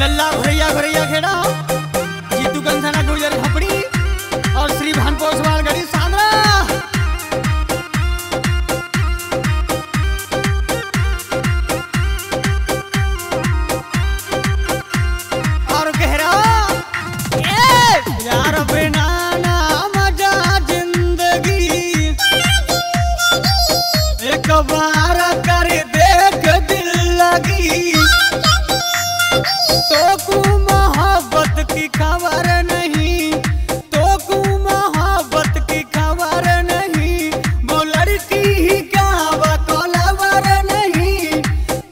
लल्ला घुरैया घुरैया घेरा जीतू गंधाना गुर्जर खपड़ी और श्री भानपोसवाल गढ़ी सांद्रा और घेरा यार बिना ना मजा जिंदगी एक बार कर देख दिल लगी तो को मोहब्बत की खबर नहीं, तो को मोहब्बत की खबर नहीं, वो लड़की ही क्या बकलवर नहीं,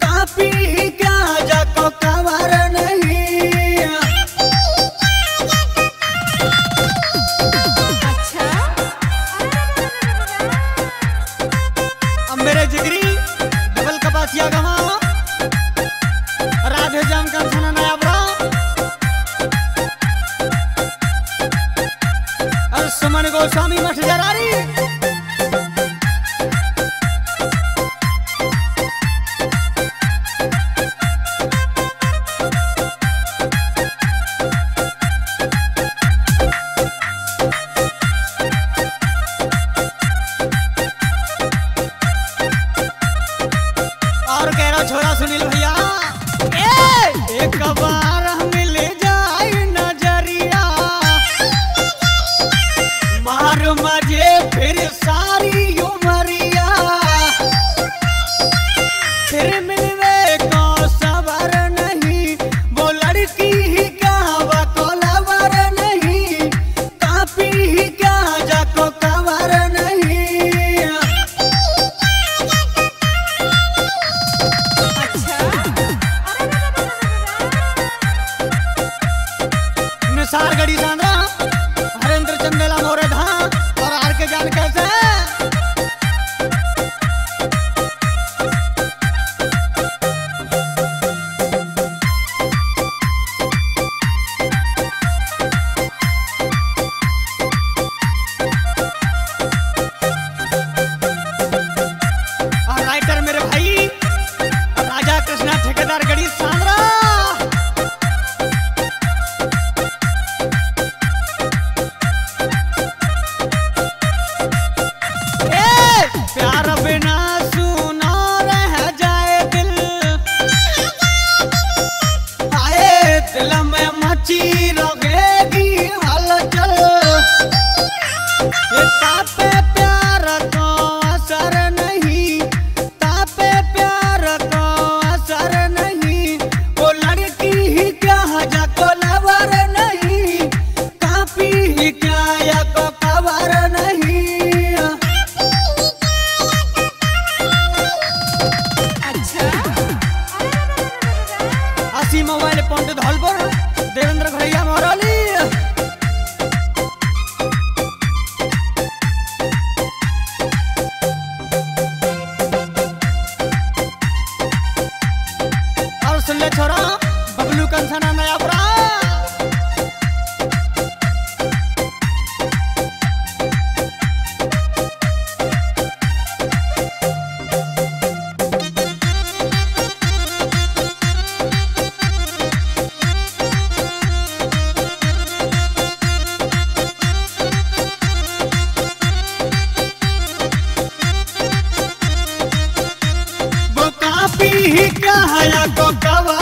कापी ही क्या जाको खबर नहीं। अच्छा अब मेरे जिगरी डबल कपासिया गवा राधे जाम का सुना नया बड़ा और सुमन गोस्वामी मठ जरारी और कह रहा छोरा सुनील भैया एक बार मिल जाए नजरिया मार मजे फिर सारी उमरिया फिर मिलवे को सबर नहीं वो लड़की ही का बकलवर नहीं कापी ही का जाको कवर नहीं। सार गड़ी सांद्रा हरेंद्र चंदेला मोरे धा और आर के जान कैसे और राइटर मेरे भाई राजा कृष्णा ठेकेदार गड़ी सांद्रा तापे प्यार को असर नहीं, तापे प्यार को असर नहीं, वो लड़की ही क्या जाको लवर नहीं, कापी ही क्या जाको खबर नहीं। अच्छा असी मोबाइल पंट धौलपुर देवेंद्र घुरैया मोरली छोरा बबलू कंसना नया बड़ा वो कापी ही कहा या को कवर